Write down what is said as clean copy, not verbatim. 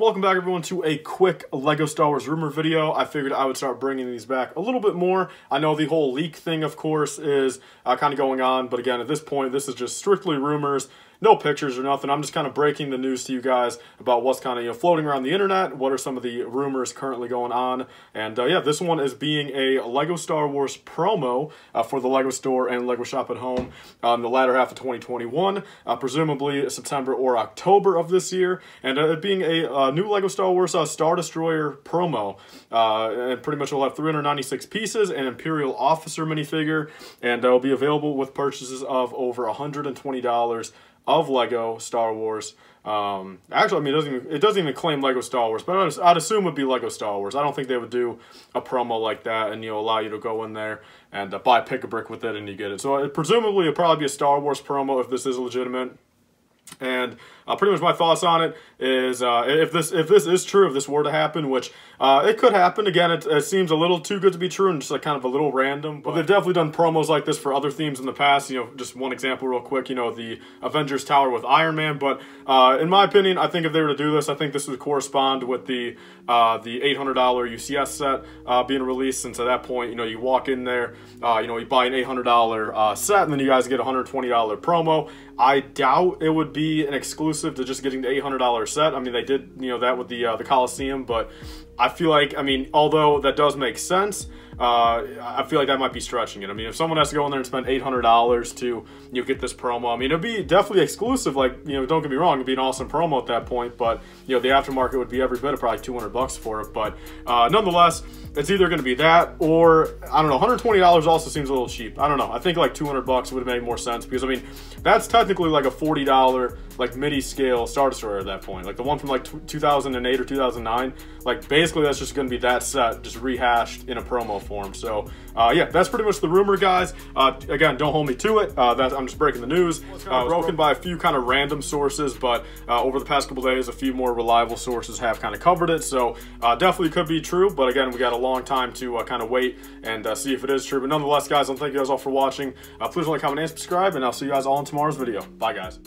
Welcome back everyone to a quick LEGO Star Wars rumor video. I figured I would start bringing these back a little bit more. I know the whole leak thing of course is kind of going on, but again at this point this is just strictly rumors. No pictures or nothing. I'm just kind of breaking the news to you guys about what's kind of floating around the internet. What are some of the rumors currently going on? And yeah, this one is being a LEGO Star Wars promo for the LEGO Store and LEGO Shop at Home in the latter half of 2021, presumably September or October of this year, and it being a new LEGO Star Wars Star Destroyer promo. And pretty much we'll have 396 pieces, an Imperial Officer minifigure, and it'll be available with purchases of over $120. Of LEGO Star Wars. Actually, I mean, it doesn't even claim LEGO Star Wars, but I'd assume it'd be LEGO Star Wars. I don't think they would do a promo like that and allow you to go in there and buy Pick-a-Brick with it and you get it. So presumably it'll probably be a Star Wars promo if this is legitimate. And pretty much my thoughts on it is if this is true, if this were to happen, which it could happen. Again, it seems a little too good to be true and just like kind of a little random. But they've definitely done promos like this for other themes in the past. You know, just one example real quick, you know, the Avengers Tower with Iron Man. But in my opinion, I think if they were to do this, I think this would correspond with the $800 UCS set being released. Since at that point, you know, you walk in there, you know, you buy an $800 set and then you guys get a $120 promo. I doubt it would be an exclusive to just getting the $800 set. I mean, they did, you know, that with the Colosseum, but I feel like, I mean, although that does make sense, I feel like that might be stretching it. I mean, if someone has to go in there and spend $800 to, you know, get this promo, I mean, it'd be definitely exclusive. Like, you know, don't get me wrong, it'd be an awesome promo at that point, but, you know, the aftermarket would be every bit of probably $200 for it. But nonetheless, it's either going to be that or, I don't know, $120 also seems a little cheap. I don't know. I think like $200 would have made more sense because, I mean, that's technically like a $40, like midi scale Star Destroyer at that point. Like the one from like 2008 or 2009, like basically that's just going to be that set just rehashed in a promo form. So yeah, that's pretty much the rumor, guys. Again, don't hold me to it. I'm just breaking the news. Broken by a few kind of random sources, but over the past couple days, a few more reliable sources have kind of covered it. So definitely could be true, but again, we got a long time to kind of wait and see if it is true. But nonetheless, guys, I want to thank you guys all for watching. Please like, comment, and subscribe, and I'll see you guys all in tomorrow's video. Bye, guys.